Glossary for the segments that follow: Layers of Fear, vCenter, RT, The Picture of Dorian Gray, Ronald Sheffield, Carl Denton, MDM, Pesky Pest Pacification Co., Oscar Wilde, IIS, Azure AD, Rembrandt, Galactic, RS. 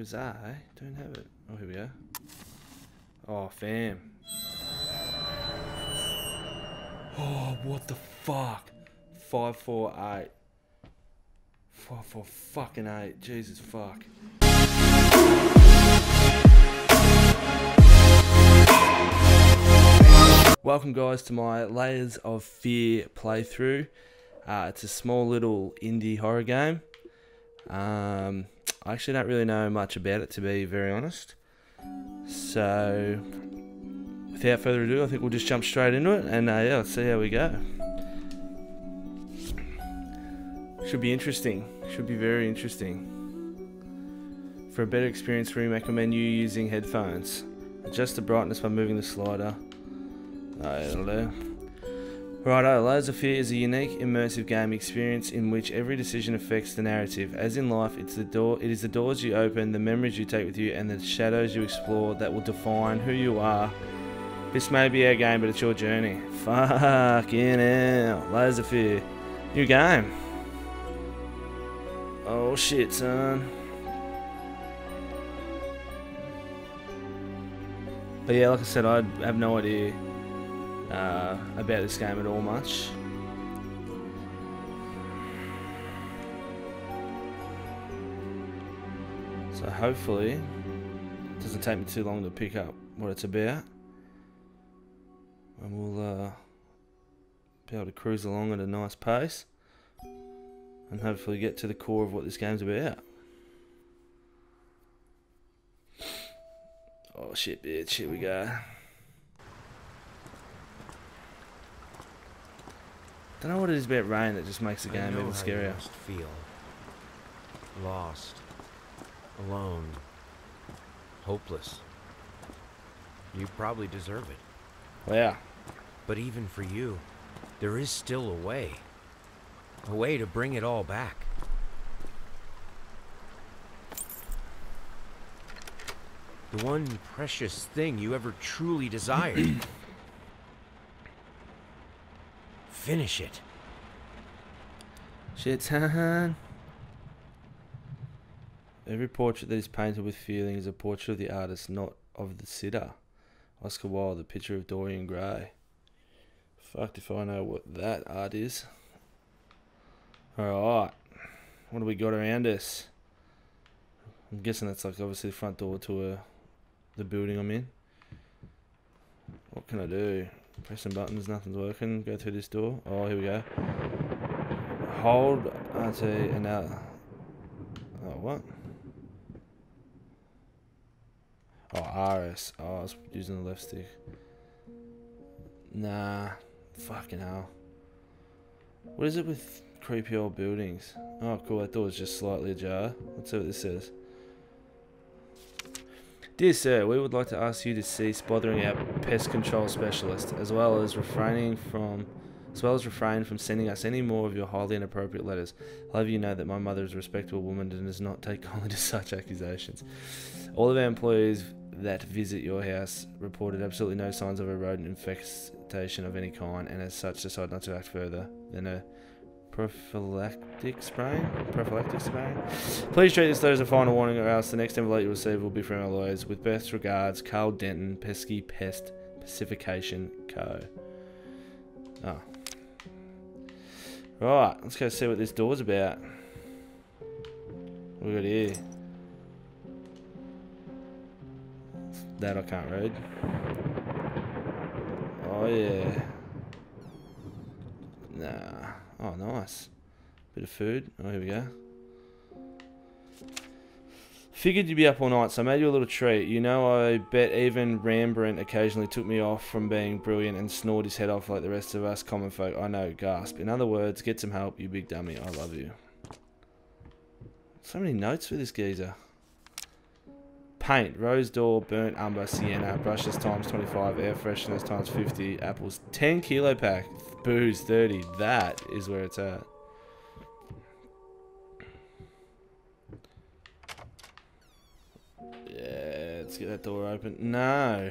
Because I don't have it. Oh, here we go. Oh, fam. Oh, what the fuck? 548. 548. Jesus fuck. Welcome guys to my Layers of Fear playthrough. It's a small little indie horror game. I actually don't really know much about it, to be very honest. So, without further ado, I think we'll just jump straight into it, and yeah, let's see how we go. Should be interesting. Should be very interesting. For a better experience, we recommend you using headphones. Adjust the brightness by moving the slider. Righto, Layers of Fear is a unique, immersive game experience in which every decision affects the narrative. As in life, it is the doors you open, the memories you take with you, and the shadows you explore that will define who you are. This may be our game, but it's your journey. Fucking hell. Layers of Fear. New game. Oh shit, son. But yeah, like I said, I have no idea about this game at all much. So hopefully it doesn't take me too long to pick up what it's about, and we'll be able to cruise along at a nice pace and hopefully get to the core of what this game's about. Oh shit, bitch, here we go. Don't know what it is about rain that just makes the game even scarier. I must feel lost, alone, hopeless. You probably deserve it. Well, yeah. But even for you, there is still a way to bring it all back. The one precious thing you ever truly desired. Finish it. Shit, son. Every portrait that is painted with feeling is a portrait of the artist, not of the sitter. Oscar Wilde, The Picture of Dorian Gray. Fucked if I know what that art is. Alright. What do we got around us? I'm guessing that's like obviously the front door to the building I'm in. What can I do? Pressing buttons, nothing's working. Go through this door. Oh, here we go. Hold RT and out. Oh, what? Oh, RS. Oh, I was using the left stick. Nah. Fucking hell. What is it with creepy old buildings? Oh, cool. That door's just slightly ajar. Let's see what this says. Dear sir, we would like to ask you to cease bothering our pest control specialist, as well as refrain from sending us any more of your highly inappropriate letters. I'll have you know that my mother is a respectable woman and does not take kindly to such accusations. All of our employees that visit your house reported absolutely no signs of a rodent infestation of any kind, and as such decide not to act further than a prophylactic spraying? Prophylactic spraying? Please treat this letter as a final warning, or else the next envelope you receive will be from our lawyers. With best regards, Carl Denton, Pesky Pest Pacification Co. Oh. Right, let's go see what this door's about. What we got here? That I can't read. Oh yeah. Nah. Oh, nice. Bit of food. Oh, here we go. Figured you'd be up all night, so I made you a little treat. You know, I bet even Rembrandt occasionally took me off from being brilliant and snored his head off like the rest of us common folk. I know, gasp. In other words, get some help, you big dummy. I love you. So many notes for this geezer. Paint. Rose door, burnt umber, sienna. Brushes times 25. Air fresheners times 50. Apples 10 kilo pack. Booze 30. That is where it's at. Yeah, let's get that door open. No,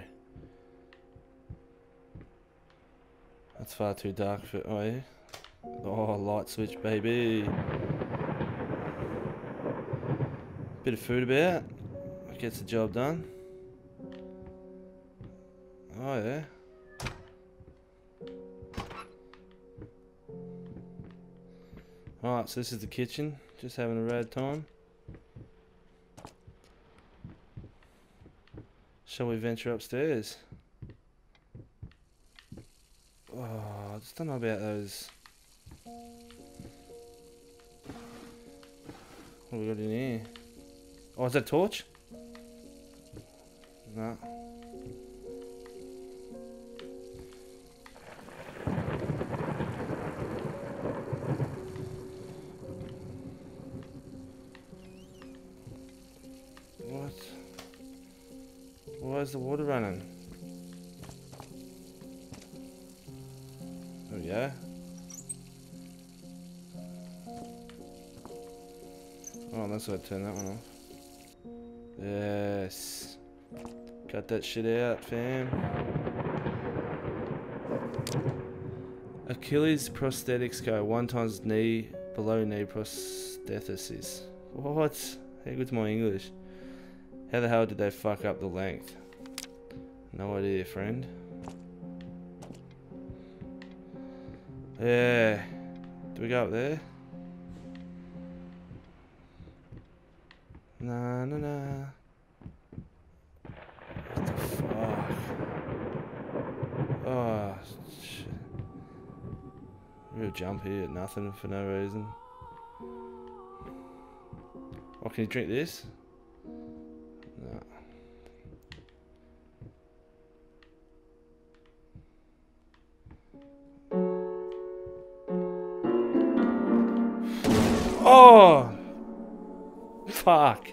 that's far too dark for. Oh, yeah. Oh, light switch, baby. Bit of food about. gets the job done. Oh yeah. Alright, so this is the kitchen. Just having a rad time. Shall we venture upstairs? Oh, I just don't know about those. What have we got in here? Oh, is that a torch? No. What? Why is the water running? There we go. Oh, that's why I turned that one off. Yes. Cut that shit out, fam. Achilles prosthetics go. 1 times knee, below knee prosthesis. What? How good's my English? How the hell did they fuck up the length? No idea, friend. Yeah. Do we go up there? Nah, nah, nah. What the fuck? Oh, shit. Real jump here at nothing for no reason. Oh, can you drink this? No. Oh! Fuck.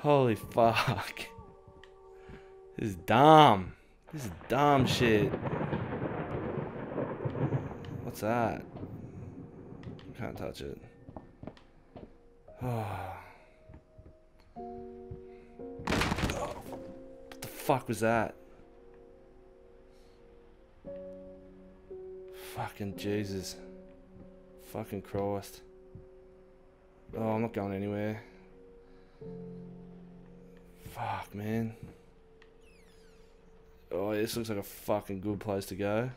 Holy fuck. This is dumb. This is dumb shit. What's that? Can't touch it. Oh. What the fuck was that? Fucking Jesus. Fucking Christ. Oh, I'm not going anywhere. Fuck, man. Oh, yeah, this looks like a fucking good place to go.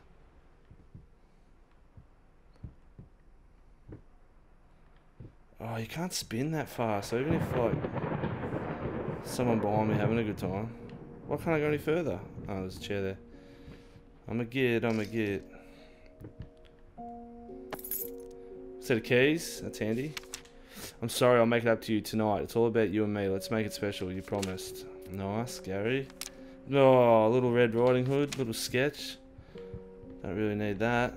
Oh, you can't spin that far, so even if, like, someone behind me having a good time, why can't I go any further? Oh, there's a chair there. I'm a git. Set of keys, that's handy. I'm sorry, I'll make it up to you tonight. It's all about you and me. Let's make it special, you promised. Nice, Gary. Oh, little Red Riding Hood, little sketch. Don't really need that.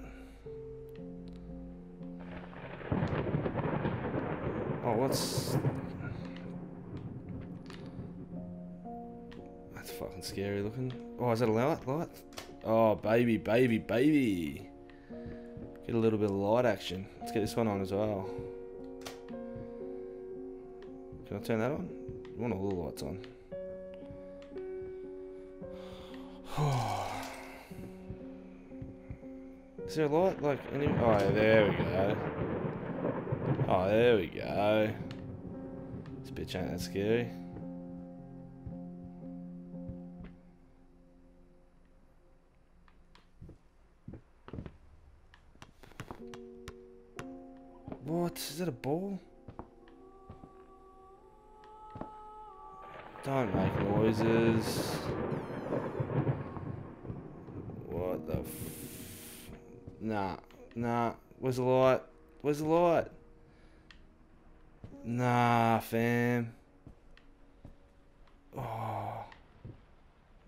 Oh, what's... That's fucking scary looking. Oh, is that a light? Oh, baby. Get a little bit of light action. Let's get this one on as well. Can I turn that on? I want all the lights on. Is there a light like any? Oh, there we go. Oh, there we go. This bitch ain't that scary. What? Is that a ball? Don't make noises. What the f... Nah. Where's the light? Nah, fam. Oh.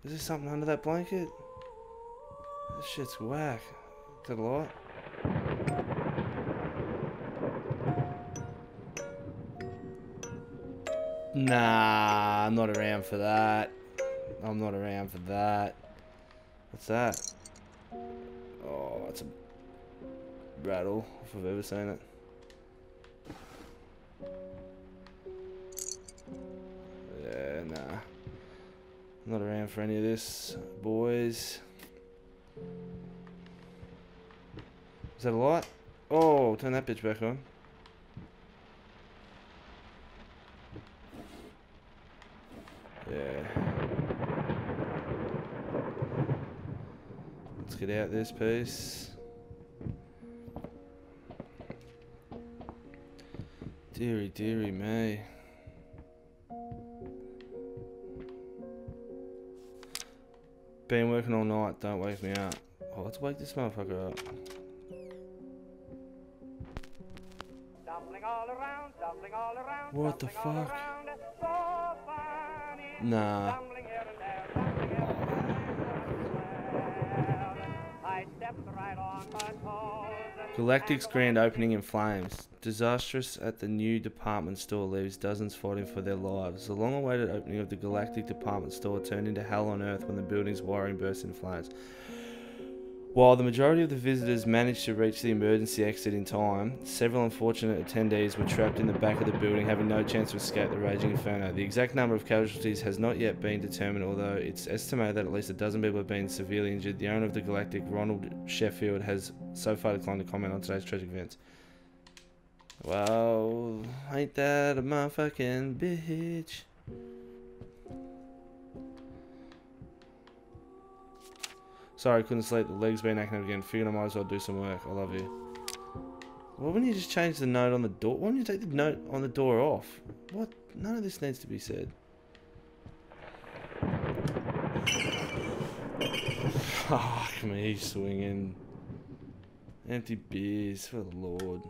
Is there something under that blanket? This shit's whack. Is that a light? Nah, I'm not around for that. What's that? Oh, it's a rattle, if I've ever seen it. Yeah, nah. I'm not around for any of this, boys. Is that a light? Oh, turn that bitch back on. Let's get out this piece. Deary, deary me. Been working all night, don't wake me up. Oh, let's wake this motherfucker up. What the fuck? Nah. Galactic's grand opening in flames. Disastrous at the new department store leaves dozens fighting for their lives. The long-awaited opening of the Galactic department store turned into hell on earth when the building's wiring burst in flames. While the majority of the visitors managed to reach the emergency exit in time, several unfortunate attendees were trapped in the back of the building, having no chance to escape the raging inferno. The exact number of casualties has not yet been determined, although it's estimated that at least a dozen people have been severely injured. The owner of the Galactic, Ronald Sheffield, has so far declined to comment on today's tragic events. Well, ain't that a motherfucking bitch? Sorry, couldn't sleep. The leg's been acting up again. Figured I might as well do some work. I love you. Why wouldn't you just change the note on the door? Why wouldn't you take the note on the door off? What? None of this needs to be said. Fuck me, swinging. Empty beers, for the Lord.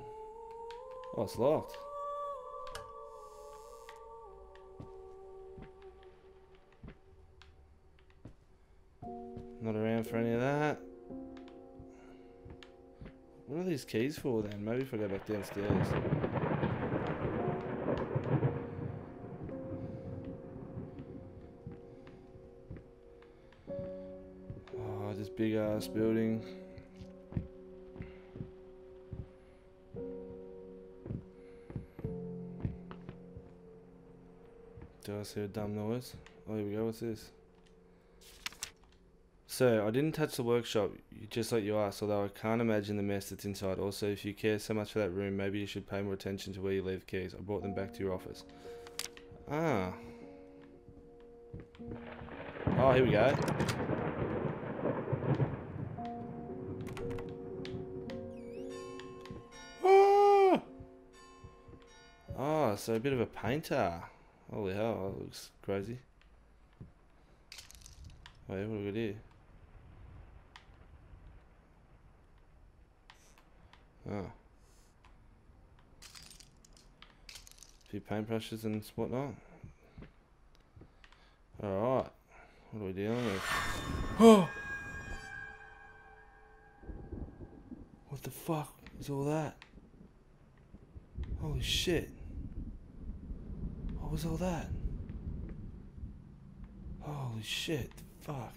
Oh, it's locked. Not around for any of that. What are these keys for then? Maybe if I go back downstairs. Oh, this big ass building. Do I hear a dumb noise? Oh, here we go. What's this? Sir, I didn't touch the workshop, just like you asked, although I can't imagine the mess that's inside. Also, if you care so much for that room, maybe you should pay more attention to where you leave keys. I brought them back to your office. Ah. Oh, here we go. Ah! Oh, so a bit of a painter. Holy hell, that looks crazy. Wait, what do we do? Oh. A few paintbrushes and whatnot. Alright. What are we dealing with? Oh! What the fuck is all that? Holy shit. What was all that? Holy shit. Fuck.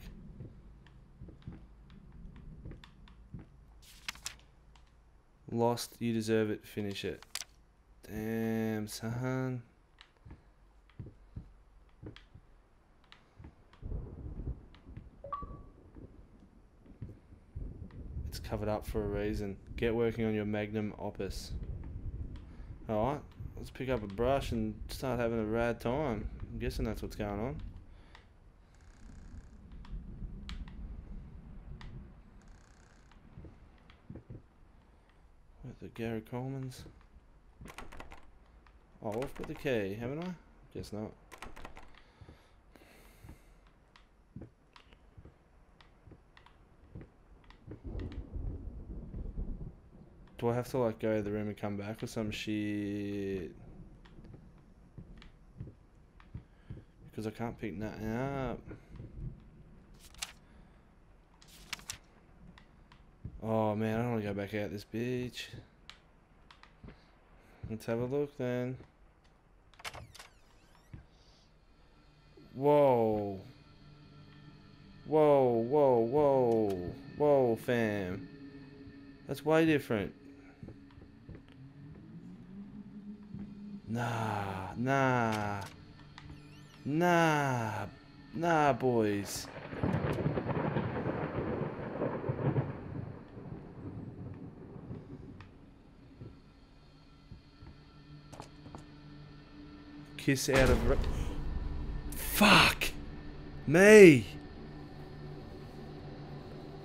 Lost, you deserve it, finish it. Damn, son. It's covered up for a reason. Get working on your magnum opus. Alright, let's pick up a brush and start having a rad time. I'm guessing that's what's going on. Gary Coleman's. Oh, I've got the key, haven't I? Guess not. Do I have to like go to the room and come back or some shit? Because I can't pick nothing up. Oh man, I don't want to go back out this bitch. Let's have a look then. Whoa. Whoa, whoa, whoa. Whoa, fam. That's way different. Nah, nah. Nah. Nah, boys. Kiss out of... Fuck me.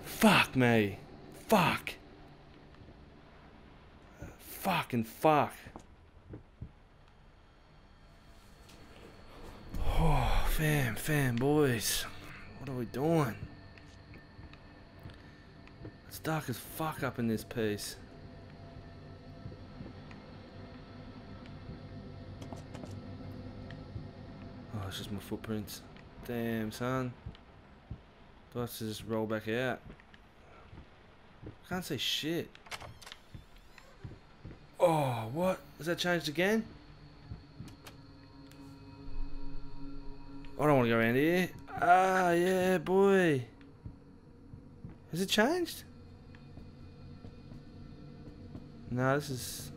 Fuck me. Fuck. Fucking fuck. Oh, fam, boys. What are we doing? It's dark as fuck up in this piece. Oh, it's just my footprints. Damn, son. Do I have to just roll back out? I can't see shit. Oh, what? Has that changed again? I don't want to go around here. Ah, yeah, boy. Has it changed? No, this is...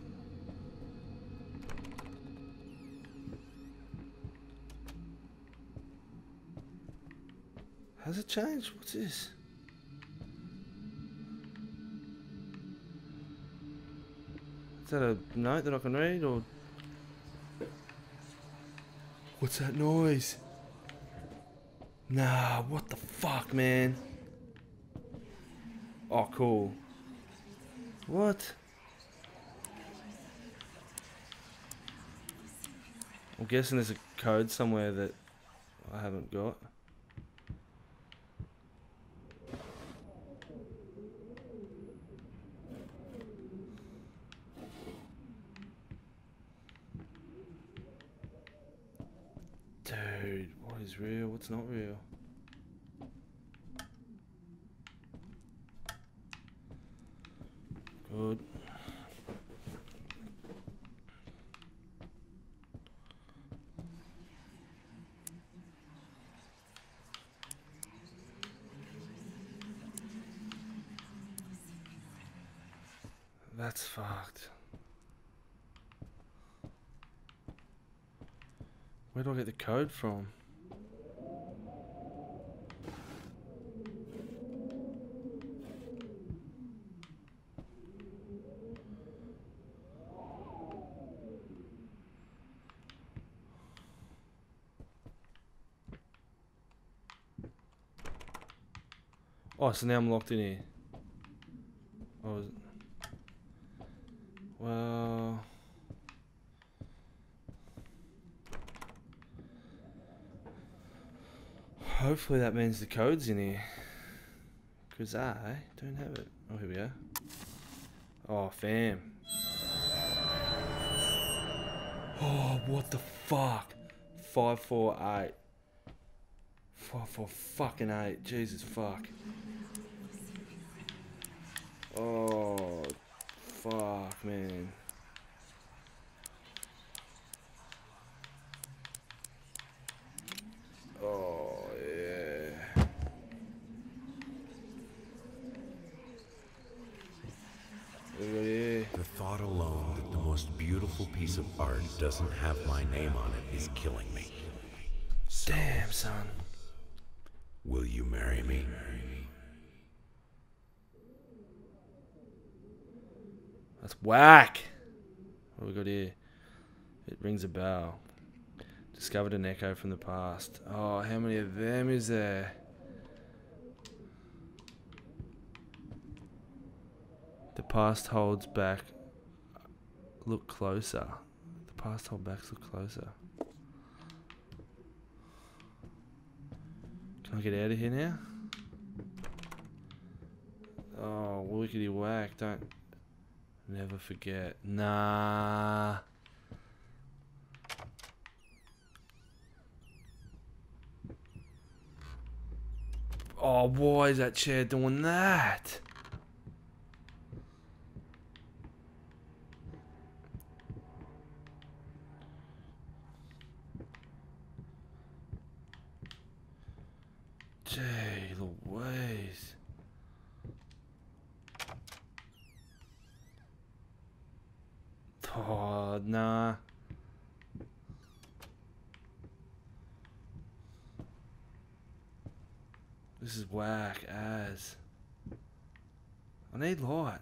Has it changed? What's this? Is that a note that I can read, or what's that noise? Nah, what the fuck, man? Oh, cool. What? I'm guessing there's a code somewhere that I haven't got. What's real, what's not real? Good. That's fucked. Where do I get the code from? Oh, so now I'm locked in here. Oh, is it? Well, hopefully that means the code's in here, because I don't have it. Oh, here we go. Oh, fam. Oh, what the fuck? 548. 548. Jesus fuck. Oh, fuck, man. Oh, yeah. The thought alone that the most beautiful piece of art doesn't have my name on it is killing me. So, damn, son. Will you marry me? That's whack. What have we got here? It rings a bell. Discovered an echo from the past. Oh, how many of them is there? The past holds back. Look closer. The past holds back. Look closer. Can I get out of here now? Oh, wickety whack! Don't. Never forget. Nah. Oh, why is that chair doing that? Gee, Louise. Oh, nah. This is whack as. I need light.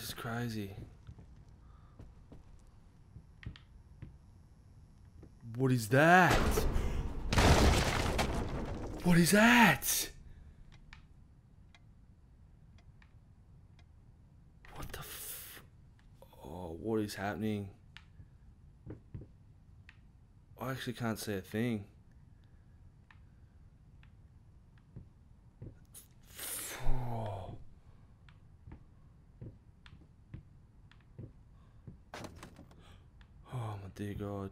This is crazy. What is that? What is that? What the f... Oh, what is happening? I actually can't see a thing. Oh my dear God.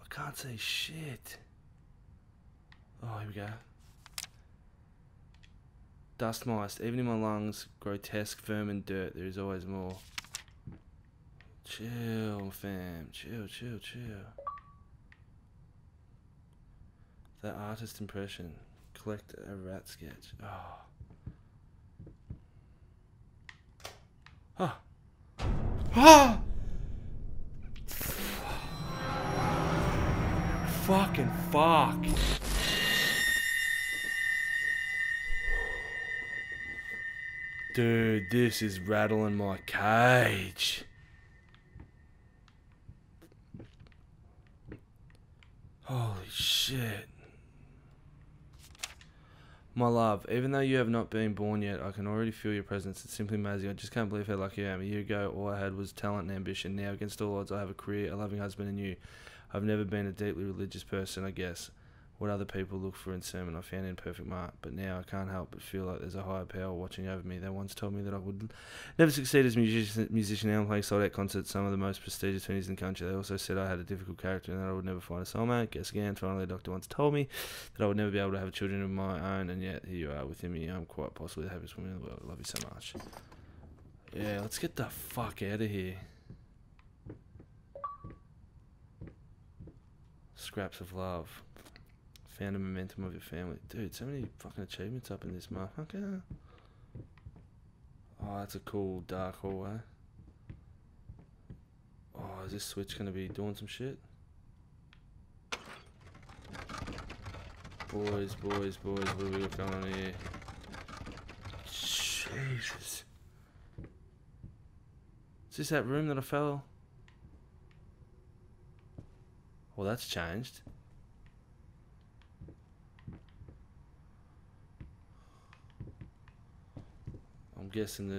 I can't say shit. Oh, here we go. Dust mice. Even in my lungs, grotesque vermin dirt. There is always more. Chill, fam. Chill, chill, chill. The artist impression. Collect a rat sketch. Oh. Huh. Ah! Fucking fuck. Dude, this is rattling my cage. Holy shit. My love, even though you have not been born yet, I can already feel your presence. It's simply amazing. I just can't believe how lucky I am. A year ago, all I had was talent and ambition. Now, against all odds, I have a career, a loving husband, and you. I've never been a deeply religious person, I guess. What other people look for in sermon, I found in perfect art, but now I can't help but feel like there's a higher power watching over me. They once told me that I would never succeed as a musician. Now I'm playing sold-out concerts, some of the most prestigious venues in the country. They also said I had a difficult character and that I would never find a soulmate. Guess again, finally a doctor once told me that I would never be able to have children of my own, and yet here you are within me. I'm quite possibly the happiest woman in the world. I love you so much. Yeah, let's get the fuck out of here. Scraps of love. Found a momentum of your family. Dude, so many fucking achievements up in this motherfucker. Oh, that's a cool dark hallway. Oh, is this switch going to be doing some shit? Boys, what have we got going on here? Jesus. Is this that room that I fell? Well, that's changed. I'm guessing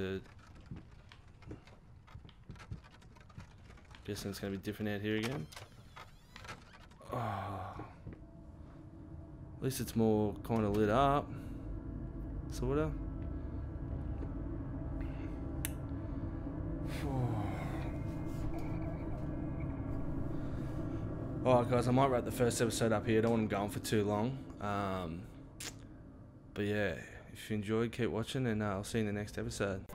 it's gonna be different out here again. Oh, at least it's more kind of lit up, sorta. Alright guys, I might wrap the first episode up here. I don't want them going for too long. But yeah. If you enjoyed, keep watching, and I'll see you in the next episode.